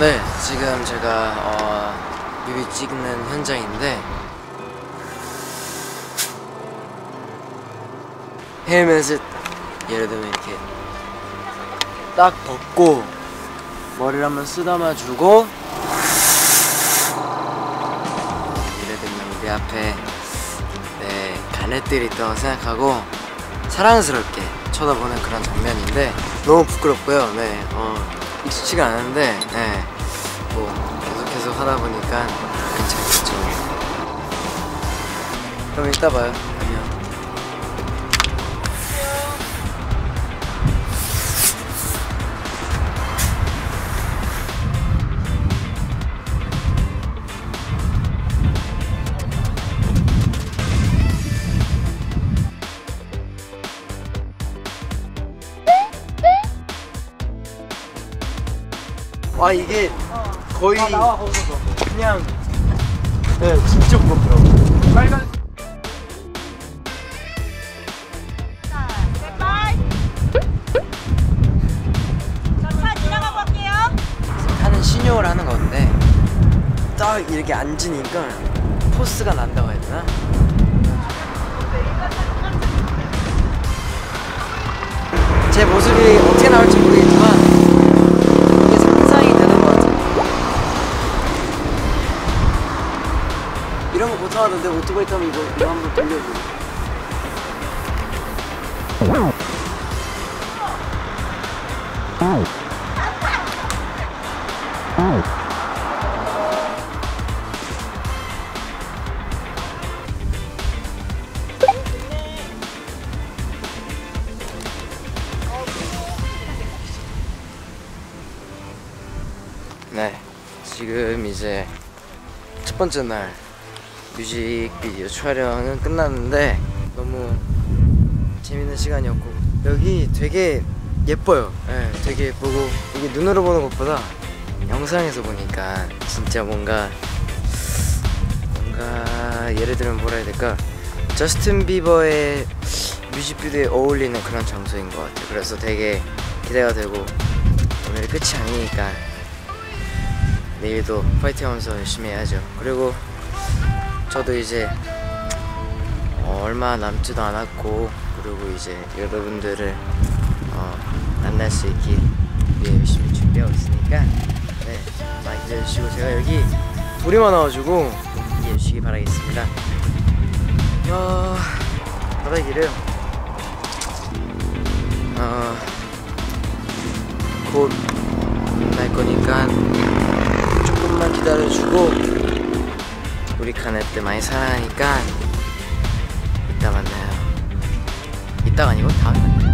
네, 지금 제가 뮤비 찍는 현장인데 헬멧을 예를 들면 이렇게 딱 벗고 머리를 한번 쓰다마주고 예를 들면 내 앞에 내 가넷들이 있다고 생각하고 사랑스럽게 쳐다보는 그런 장면인데 너무 부끄럽고요. 네, 익숙치가 않은데 네, 뭐 계속 하다 보니까 괜찮겠죠. 그럼 이따 봐요. 안녕. 아 이게 거의 나와, 그냥 네, 진짜 무겁더라고요. 빨간 자, 지나가 볼게요. 타는 신용을 하는 건데 딱 이렇게 앉으니까 포스가 난다고 해야 되나? 제 모습이 어떻게 나올지 모르겠지만 이런 거 못하는데 오토바이 타면 이거 한번 돌려줘. 네, 지금 이제 첫 번째 날 뮤직비디오 촬영은 끝났는데 너무 재밌는 시간이었고 여기 되게 예뻐요. 네, 되게 예쁘고 이게 눈으로 보는 것보다 영상에서 보니까 진짜 뭔가 예를 들면 뭐라 해야 될까, 저스틴 비버의 뮤직비디오에 어울리는 그런 장소인 것 같아요. 그래서 되게 기대가 되고 오늘이 끝이 아니니까 내일도 파이팅하면서 열심히 해야죠. 그리고 저도 이제 얼마 남지도 않았고 그리고 이제 여러분들을 만날 수 있기 위해 열심히 준비하고 있으니까 네, 많이 기다려주시고 제가 여기 돌이 많아가지고 이해해주시기 바라겠습니다. 바닥이래요. 곧 날 거니까 조금만 기다려주고 우리 가넷들 많이 사랑하니까 이따 만나요. 이따가 아니고 다음에 만나요.